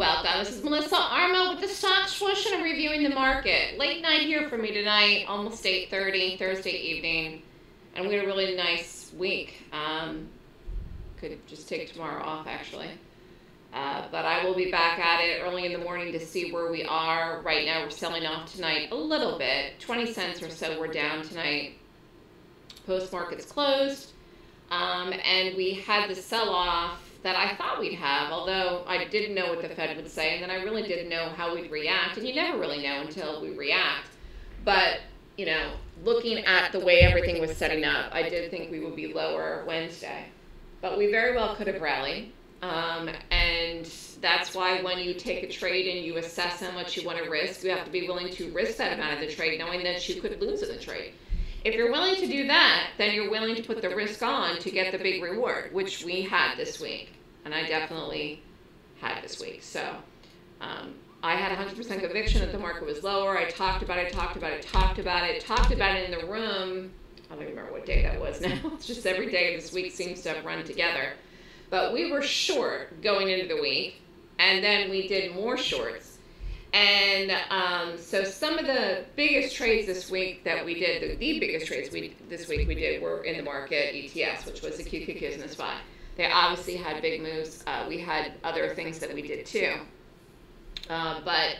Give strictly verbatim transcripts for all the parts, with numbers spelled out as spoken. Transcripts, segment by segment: welcome. This is Melissa Armo with the Stock Swoosh, and I'm reviewing the market. Late night here for me tonight, almost eight thirty, Thursday evening. And we had a really nice week. Um, could just take tomorrow off, actually. Uh, but I will be back at it early in the morning to see where we are. Right now we're selling off tonight a little bit. twenty cents or so we're down tonight. Post-market's closed. Um, and we had the sell-off that I thought we'd have, although I didn't know what the Fed would say, and then I really didn't know how we'd react, and you never really know until we react. But, you know, looking at the way everything was setting up, I did think we would be lower Wednesday. But we very well could have rallied, um, and that's why when you take a trade and you assess how much you want to risk, you have to be willing to risk that amount of the trade, knowing that you could lose in the trade. If you're willing to do that, then you're willing to put the risk on to get the big reward, which we had this week. And I definitely had this week. So um, I had one hundred percent conviction that the market was lower. I talked about it, talked about it, talked about it, talked about it in the room. I don't even remember what day that was now. It's just every day of this week seems to have run together. But we were short going into the week, and then we did more shorts. And um, so some of the biggest trades this week that we did, the, the biggest trades we this week we did were in the market E T Fs, which was the Q Q Qs and the S P Y. They obviously had big moves. Uh, we had other things that we did too. Uh, but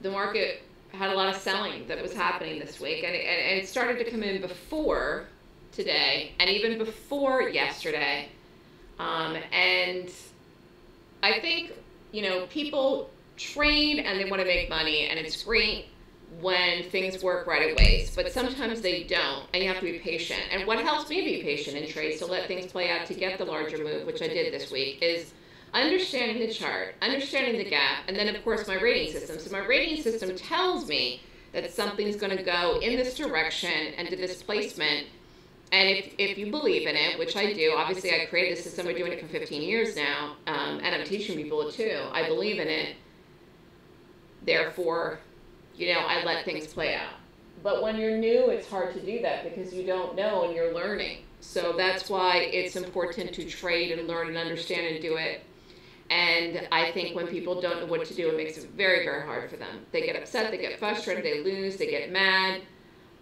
the market had a lot of selling that was happening this week. And it, and it started to come in before today and even before yesterday. Um, and I think, you know, people trade and they want to make money, and it's great when things work right away, but sometimes they don't, and you have to be patient. And what helps me be patient in trades to let things play out to get the larger move, which I did this week, is understanding the chart, understanding the gap, and then of course my rating system. So my rating system tells me that something's going to go in this direction and to this placement, and if, if you believe in it, which I do, obviously I created this system, we're doing it for fifteen years now, um, and I'm teaching people it too. I believe in it. Therefore, you know, I let things play out. But when you're new, it's hard to do that because you don't know and you're learning. So that's why it's important to trade and learn and understand and do it. And I think when people don't know what to do, it makes it very, very hard for them. They get upset, they get frustrated, they lose, they get mad.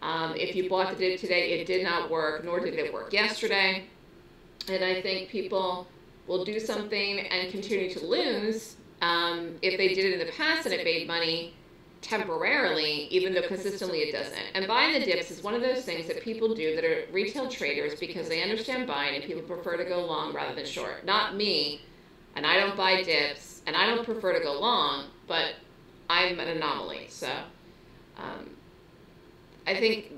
Um, if you bought the dip today, it did not work, nor did it work yesterday. And I think people will do something and continue to lose. Um, if they did it in the past and it made money temporarily, even though consistently it doesn't. And buying the dips is one of those things that people do that are retail traders because they understand buying and people prefer to go long rather than short. Not me, and I don't buy dips, and I don't prefer to go long, but I'm an anomaly. So um, I think,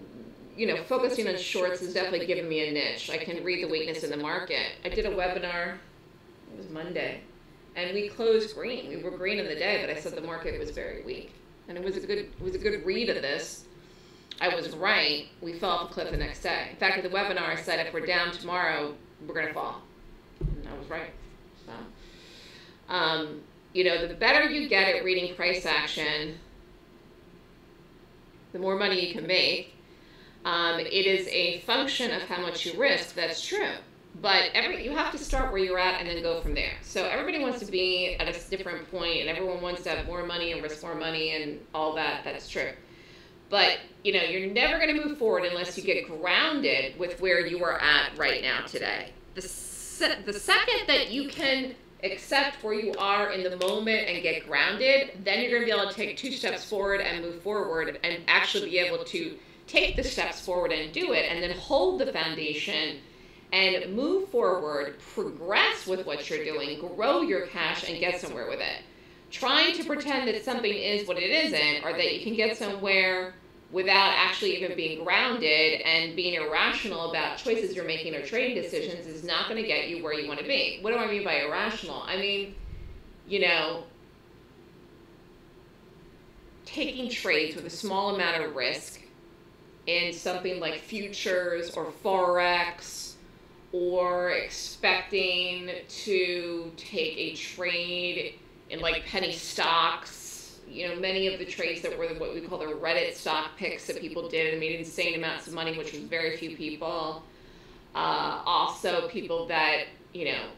you know, focusing on shorts has definitely given me a niche. I can read the weakness in the market. I did a webinar, it was Monday. And we closed green. We were green in the day, but I said the market was very weak. And it was a good it was a good read of this. I was right. We fell off a cliff the next day. In fact, at the webinar, I said if we're down tomorrow, we're going to fall. And I was right. So, um, you know, the better you get at reading price action, the more money you can make. Um, it is a function of how much you risk. That's true. But every, you have to start where you're at and then go from there. So everybody wants to be at a different point, and everyone wants to have more money and risk more money and all that. That's true. But, you know, you're never going to move forward unless you get grounded with where you are at right now today. The, se the second that you can accept where you are in the moment and get grounded, then you're going to be able to take two steps forward and move forward and actually be able to take the steps forward and do it and then hold the foundation and move forward, progress with what you're doing, grow your cash, and get somewhere with it. Trying to pretend that something is what it isn't, or that you can get somewhere without actually even being grounded and being irrational about choices you're making or trading decisions, is not going to get you where you want to be. What do I mean by irrational? I mean, you know, taking trades with a small amount of risk in something like futures or Forex, or expecting to take a trade in like penny stocks. You know, many of the trades that were what we call the Reddit stock picks that people did and made insane amounts of money, which was very few people. Uh, also people that, you know,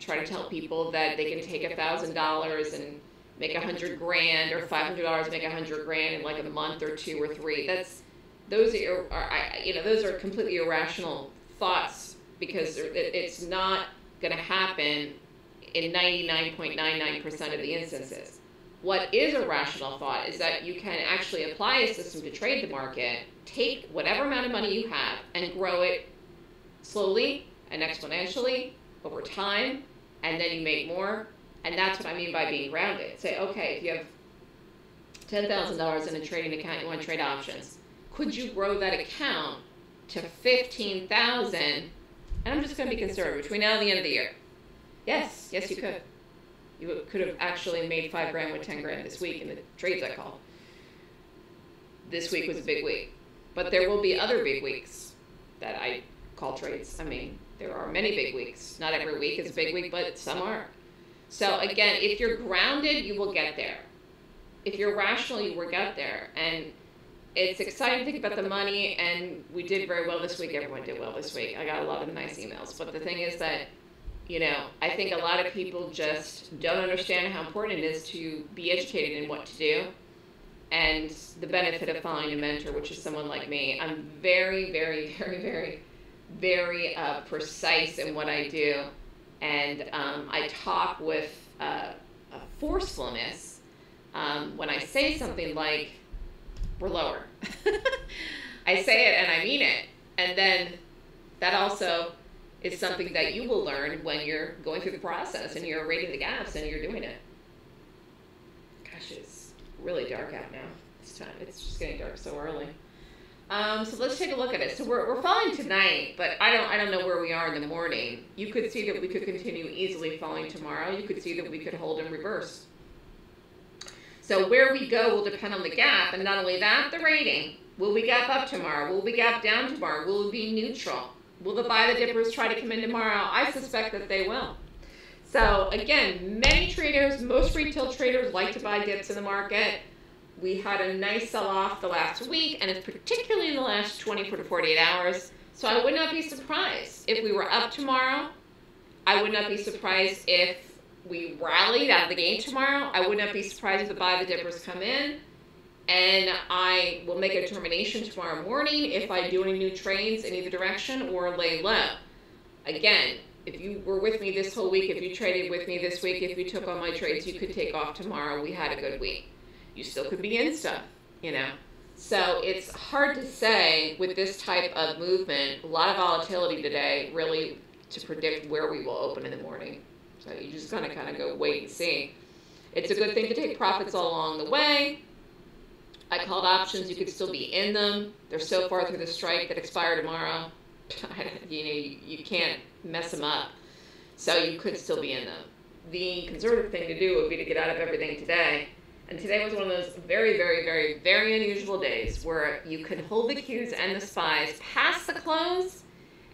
try to tell people that they can take a thousand dollars and make a hundred grand, or five hundred dollars make a hundred grand in like a month or two or three. That's those are, are I, you know those are completely irrational thoughts, because it, it's not going to happen in ninety-nine point nine nine percent of the instances. What is a rational thought is that you can actually apply a system to trade the market, take whatever amount of money you have and grow it slowly and exponentially over time, and then you make more. And that's what I mean by being rounded. Say, okay, if you have ten thousand dollars in a trading account, you want to trade options. Could you grow that account to fifteen thousand dollars? And I'm just going to be conservative, between now and the end of the year. Yes, yes you could. You could have actually made five grand with ten grand this week in the trades I call. This week was a big week. But there will be other big weeks that I call trades. I mean, there are many big weeks. Not every week is a big week, but some are. So again, if you're grounded, you will get there. If you're rational, you will get there. And it's exciting to think about the money, and we did very well this week. Everyone did well this week. I got a lot of nice emails. But the thing is that, you know, I think a lot of people just don't understand how important it is to be educated in what to do and the benefit of following a mentor, which is someone like me. I'm very, very, very, very, very uh, precise in what I do. And um, I talk with uh, a forcefulness um, when I say something like, we're lower. I say it and I mean it. And then that also is something that you will learn when you're going through the process and you're rating the gaps and you're doing it. Gosh, it's really dark out now. It's time. It's just getting dark so early. Um, so let's take a look at it. So we're, we're falling tonight, but I don't I don't know where we are in the morning. You could see that we could continue easily falling tomorrow. You could see that we could hold and reverse. So where we go will depend on the gap, and not only that, the rating. Will we gap up tomorrow? Will we gap down tomorrow? Will we be neutral? Will the buy the dippers try to come in tomorrow? I suspect that they will. So again, many traders, most retail traders like to buy dips in the market. We had a nice sell-off the last week, and it's particularly in the last twenty-four to forty-eight hours. So I would not be surprised if we were up tomorrow. I would not be surprised if we rallied out of the game tomorrow. I would not be surprised if the buy the dippers come in. And I will make a determination tomorrow morning if I do any new trades in either direction or lay low. Again, if you were with me this whole week, if you traded with me this week, if you took all my trades, you could take off tomorrow. We had a good week. You still could be in stuff, you know. So it's hard to say with this type of movement, a lot of volatility today, really to predict where we will open in the morning. So you're just going to kind of go wait and see. It's a good thing to take profits all along the way. I called options. You could still be in them. They're so far through the strike that expire tomorrow. you know, you, you can't mess them up. So you could still be in them. The conservative thing to do would be to get out of everything today. And today was one of those very, very, very, very unusual days where you could hold the Qs and the S P Ys past the close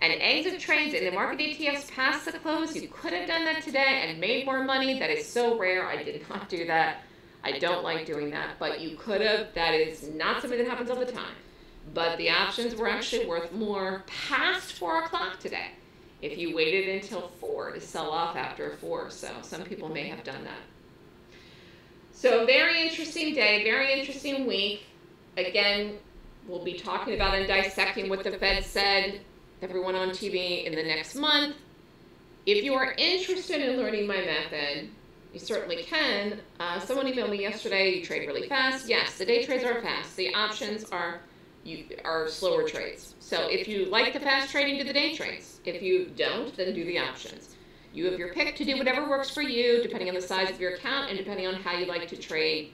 and exit trades in the market E T Fs past the close. You could have done that today and made more money. That is so rare. I did not do that. I don't like doing that, but you could have. That is not something that happens all the time. But the options were actually worth more past four o'clock today if you waited until four to sell off after four. So some people may have done that. So very interesting day, very interesting week. Again, we'll be talking about and dissecting what the Fed said, everyone on T V, in the next month. If you are interested in learning my method, you certainly can. Uh, someone emailed me yesterday, you trade really fast. Yes, the day trades are fast. The options are, you, are slower trades. So if you like the fast trading, do the day trades. If you don't, then do the options. You have your pick to do whatever works for you, depending on the size of your account and depending on how you like to trade.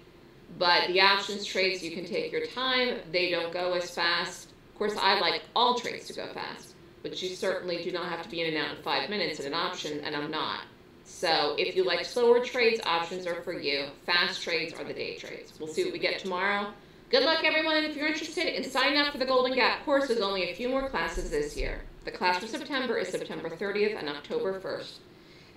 But the options trades, you can take your time. They don't go as fast. Of course, I like all trades to go fast, but you certainly do not have to be in and out in five minutes in an option, and I'm not. So if you like slower trades, options are for you. Fast trades are the day trades. We'll see what we get tomorrow. Good luck, everyone. If you're interested in signing up for the Golden Gap course, there's only a few more classes this year. The class for September is September thirtieth and October first.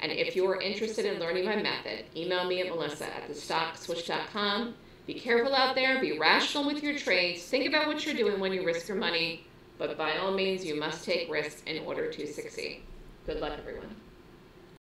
And if you are interested in learning my method, email me at melissa at the stock swoosh dot com. Be careful out there. Be rational with your trades. Think about what you're doing when you risk your money. But by all means, you must take risks in order to succeed. Good luck, everyone.